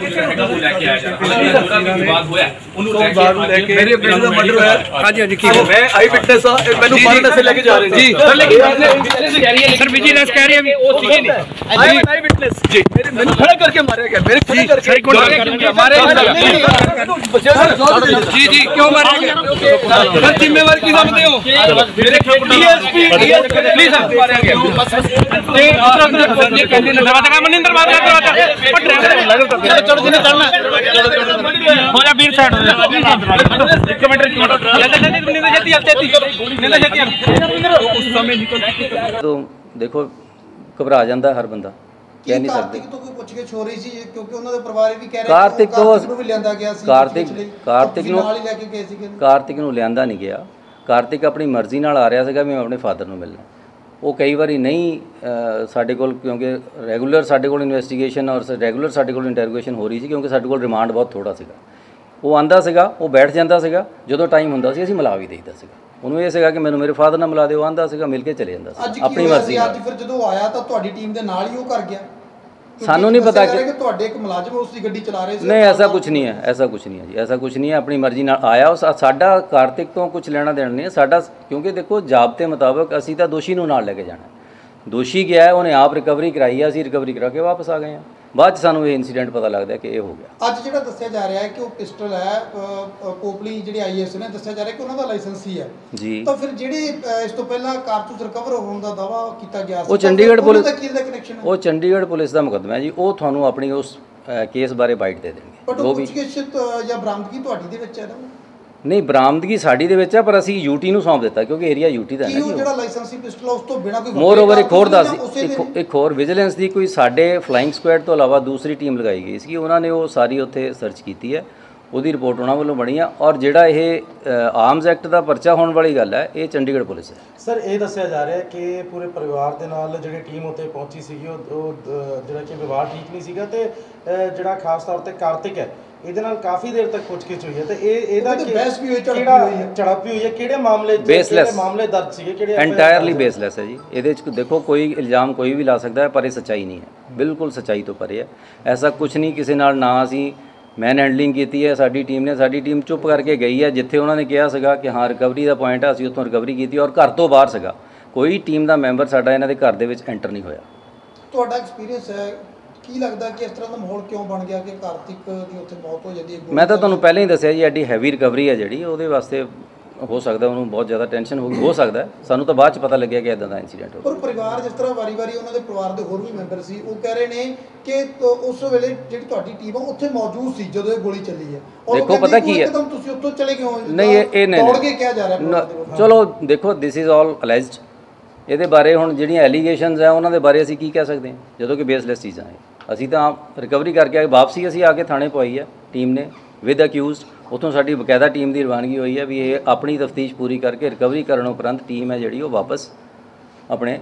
जिम्मेवार की समझते हो हो जा बीर साइड तो देखो घबरा जाता हर बंदा कह नहीं सकते। कार्तिक तो कार्तिक नूं लियांदा नहीं गया। कार्तिक अपनी मर्जी नाल आ रहा सीगा मैं अपने फादर नूं मिलना। वो कई बारी नहीं साढ़े कोल क्योंकि रेगूलर साढ़े कोल इन्वेस्टिगेशन और रेगूलर साढ़े कोल इंटरोगेशन हो रही थी क्योंकि साढ़े कोल रिमांड बहुत थोड़ा सीगा। वो आंदा सीगा वो बैठ जाता सीगा जो टाइम होंदा सी असीं मिला भी देईदा सीगा। उन्होंने ये सीगा कि मैनूं मेरे फादर नाल मिला दे। आंदा सीगा मिल के चले जांदा सी अपनी मर्जी नाल। फिर जदों आया तां तुहाडी टीम दे नाल ही वो कर गया। सानूं नहीं पता कि तुहाडे इक मुलाजम उसकी गड्डी चला रहे सी। नहीं ऐसा कुछ नहीं है, ऐसा कुछ नहीं है जी, ऐसा कुछ नहीं है। अपनी मर्जी नाल आया और साडा कार्तिक तो कुछ लेना देना नहीं है साडा। क्योंकि देखो जाबते मुताबिक असीं तां दोषी नूं नाल लेके जाना है। दोषी गया है उन्हें आप रिकवरी कराई है, असीं रिकवरी करा के वापस आ गए हैं। बाद सानूं ये इंसीडेंट पता लगता है कि यह हो गया। अज जिहड़ा दस्सिया जा रहा है कि वह पिस्टल है पोपली जिहड़ी आईएएस ने दस्सिया जा रहा है कि उन्हां दा लाइसेंस ही है जी। तो फिर जिहड़ी इस तों पहला कारतूस रिकवर होने का दावा किया गया वो चंडीगढ़ पुलिस दा कनेक्शन वो चंडीगढ़ पुलिस का मुकदमा है जी। वो तुहानूं अपनी उस केस बारे बाइट दे देंगे। वो भी या बरामदगी तुहाडी दे विच है ना? नहीं बरामदगी साड़ी दे विच है पर असीं यूटी नूं सौंप दित्ता क्योंकि एरिया यूटी दा है ना। मोर ओवर एक होर दस एक होर विजिलेंस की कोई साढ़े फ्लाइंग स्क्वाड तो अलावा दूसरी टीम लगाई गई सी। उन्होंने वो सारी उत्थे सर्च की है। उसकी रिपोर्ट उन्होंने वालों बनी है और जिहड़ा यह आर्म्स एक्ट का परचा होने वाली गल है ये चंडीगढ़ पुलिस है। सर ये दस्सिया जा रहा है कि पूरे परिवार के नाल जिहड़ी टीम उत्थे पहुंची सी जिहड़ा कि विवाह ठीक नहीं सीगा ते जिहड़ा खास तौर पर कार्तिक है ਇਹਦੇ ਨਾਲ ਕਾਫੀ ਦੇਰ ਤੱਕ ਪੁੱਛਗਿੱਛ ਹੋਈ ਹੈ ਤੇ ਇਹਦਾ ਬਹਿਸ ਵੀ ਹੋਈ ਝੜਪ ਵੀ ਹੋਈ ਹੈ। ਕਿਹੜੇ ਮਾਮਲੇ ਜਿਹੜੇ ਮਾਮਲੇ ਦਰਜ ਸੀਗੇ ਕਿਹੜੇ ਐਂਟਾਇਰਲੀ ਬੇਸਲੈਸ ਹੈ ਜੀ। ਇਹਦੇ ਵਿੱਚ ਦੇਖੋ ਕੋਈ ਇਲਜ਼ਾਮ ਕੋਈ ਵੀ ਲਾ ਸਕਦਾ ਹੈ ਪਰ ਇਹ ਸੱਚਾਈ ਨਹੀਂ ਹੈ, ਬਿਲਕੁਲ ਸੱਚਾਈ ਤੋਂ ਪਰੇ ਹੈ। ਐਸਾ ਕੁਝ ਨਹੀਂ ਕਿਸੇ ਨਾਲ ਨਾ ਅਸੀਂ ਮੈਨ ਹੈਂਡਲਿੰਗ ਕੀਤੀ ਹੈ। ਸਾਡੀ ਟੀਮ ਨੇ ਸਾਡੀ ਟੀਮ ਚੁੱਪ ਕਰਕੇ ਗਈ ਹੈ ਜਿੱਥੇ ਉਹਨਾਂ ਨੇ ਕਿਹਾ ਸੀਗਾ ਕਿ ਹਾਂ ਰਿਕਵਰੀ ਦਾ ਪੁਆਇੰਟ ਆ ਅਸੀਂ ਉੱਥੋਂ ਰਿਕਵਰੀ ਕੀਤੀ ਔਰ ਘਰ ਤੋਂ ਬਾਹਰ ਸੀਗਾ। ਕੋਈ ਟੀਮ ਦਾ ਮੈਂਬਰ ਸਾਡਾ ਇਹਨਾਂ ਦੇ ਘਰ ਦੇ ਵਿੱਚ ਐਂਟਰ ਨਹੀਂ ਹੋਇਆ। ਤੁਹਾਡਾ ਐਕਸਪੀਰੀਅੰਸ ਹੈ ਕੀ ਲੱਗਦਾ ਕਿ ਇਸ ਤਰ੍ਹਾਂ ਦਾ ਮਾਹੌਲ ਕਿਉਂ ਬਣ ਗਿਆ ਕਿ ਕਾਰਤਿਕ ਦੀ ਉੱਥੇ ਮੌਤ ਹੋ ਜਾਂਦੀ ਹੈ? ਮੈਂ ਤਾਂ ਤੁਹਾਨੂੰ ਪਹਿਲਾਂ ਹੀ ਦੱਸਿਆ ਜੀ ਐਡੀ ਹੈਵੀ ਰਿਕਵਰੀ ਹੈ ਜਿਹੜੀ ਉਹਦੇ ਵਾਸਤੇ ਹੋ ਸਕਦਾ ਉਹਨੂੰ ਬਹੁਤ ਜ਼ਿਆਦਾ ਟੈਨਸ਼ਨ ਹੋ ਗਈ, ਹੋ ਸਕਦਾ। ਸਾਨੂੰ ਤਾਂ ਬਾਅਦ ਚ ਪਤਾ ਲੱਗਿਆ ਕਿ ਇਦਾਂ ਦਾ ਇਨਸੀਡੈਂਟ ਹੋ ਗਿਆ। ਪਰ ਪਰਿਵਾਰ ਜਿਸ ਤਰ੍ਹਾਂ ਵਾਰੀ-ਵਾਰੀ ਉਹਨਾਂ ਦੇ ਪਰਿਵਾਰ ਦੇ ਹੋਰ ਵੀ ਮੈਂਬਰ ਸੀ ਉਹ ਕਹਿ ਰਹੇ ਨੇ ਕਿ ਉਸ ਵੇਲੇ ਜਿਹੜੀ ਤੁਹਾਡੀ ਟੀਮ ਆ ਉੱਥੇ ਮੌਜੂਦ ਸੀ ਜਦੋਂ ਇਹ ਗੋਲੀ ਚੱਲੀ ਹੈ। ਦੇਖੋ ਪਤਾ ਕੀ ਹੈ ਇੱਕਦਮ ਤੁਸੀਂ ਉੱਥੋਂ ਚਲੇ ਕਿਉਂ? ਨਹੀਂ ਇਹ ਨਹੀਂ ਤੋੜ ਕੇ ਕਿਹਾ ਜਾ ਰਿਹਾ। ਚਲੋ ਦੇਖੋ ਦਿਸ ਇਜ਼ ਆਲ ਅਲੈਜਡ। ਇਹਦੇ ਬਾਰੇ ਹੁਣ ਜਿਹੜੀਆਂ ਐਲੀਗੇਸ਼ਨਸ ਆ ਉਹਨਾਂ ਦੇ ਬਾਰੇ ਅਸੀਂ ਕੀ ਕਹਿ ਸਕਦੇ ਹਾਂ ਜਦੋਂ ਕਿ ਬੇਸਲੈਸ ਚੀਜ਼ਾਂ ਹੈ। ਅਸੀਂ ਤਾਂ रिकवरी करके आए वापसी असी आके थाने पाई है टीम ने विद अक्यूज। उतों साड़ी बकायदा टीम की रवानगी हुई है भी ये अपनी तफ्तीश पूरी करके रिकवरी करने उपरंत टीम है जी वापस अपने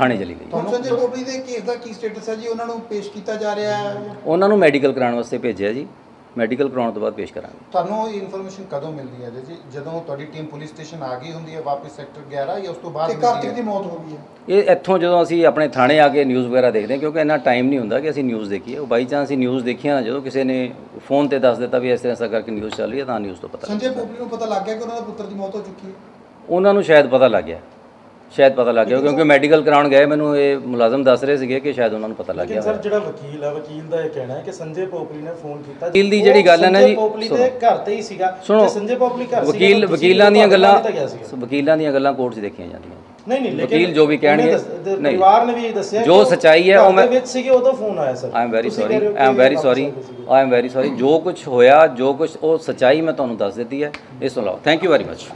थाने चली गई। उन्होंने मैडिकल कराने वास्ते भेजे जी, ਮੈਡੀਕਲ ਕਰਾਉਣ ਤੋਂ ਬਾਅਦ ਪੇਸ਼ ਕਰਾਂਗੇ। ਤੁਹਾਨੂੰ ਇਹ ਇਨਫੋਰਮੇਸ਼ਨ ਕਦੋਂ ਮਿਲਦੀ ਹੈ ਜੀ? ਜਦੋਂ ਤੁਹਾਡੀ ਟੀਮ ਪੁਲਿਸ ਸਟੇਸ਼ਨ ਆ ਗਈ ਹੁੰਦੀ ਹੈ ਵਾਪਸ ਸੈਕਟਰ 11 ਜਾਂ ਉਸ ਤੋਂ ਬਾਅਦ? ਕਾਰਤਿਕ ਦੀ ਮੌਤ ਹੋ ਗਈ ਹੈ ਇਹ ਇੱਥੋਂ ਜਦੋਂ ਅਸੀਂ ਆਪਣੇ ਥਾਣੇ ਆ ਕੇ ਨਿਊਜ਼ ਵਗੈਰਾ ਦੇਖਦੇ ਕਿਉਂਕਿ ਇੰਨਾ ਟਾਈਮ ਨਹੀਂ ਹੁੰਦਾ ਕਿ ਅਸੀਂ ਨਿਊਜ਼ ਦੇਖੀਏ। ਉਹ ਬਾਈ ਚਾਂਸ ਅਸੀਂ ਨਿਊਜ਼ ਦੇਖਿਆ ਨਾ ਜਦੋਂ ਕਿਸੇ ਨੇ ਫੋਨ ਤੇ ਦੱਸ ਦਿੱਤਾ ਵੀ ਇਸ ਤਰ੍ਹਾਂ ਕਰਕੇ ਨਿਊਜ਼ ਚੱਲ ਰਹੀ ਹੈ ਤਾਂ ਨਿਊਜ਼ ਤੋਂ ਪਤਾ। ਸੰਜੇ ਪੋਪਲੀ ਨੂੰ ਪਤਾ ਲੱਗ ਗਿਆ ਕਿ ਉਹਨਾਂ ਦਾ ਪੁੱਤਰ ਦੀ ਮੌਤ ਹੋ ਚੁੱਕੀ ਹੈ? ਉਹਨਾਂ ਨੂੰ ਸ਼ਾਇਦ ਪਤਾ ਲੱਗ ਗਿਆ, शायद पता लग गया क्योंकि मैडिकल कराने गए मैंने ये मुलाजम दस रहे थे कि शायद उन्होंने पता लग गया। सर जो वकील है वकील का यह कहना है कि संजय पोपली ने फोन किया। वकील की जी गल है ना जी घर ही सुनो संजय पोपली वकील वकीलों दी गल्लां वकीलों दी गल्लां कोर्ट 'च देखियां जांदियां नहीं वकील जो भी कहणगे नहीं जो सच्चाई है। आई एम वैरी सॉरी जो कुछ होया जो कुछ वो सच्चाई मैं तुहानूं दस दित्ती है। इस तों इलावा थैंक यू वेरी मच।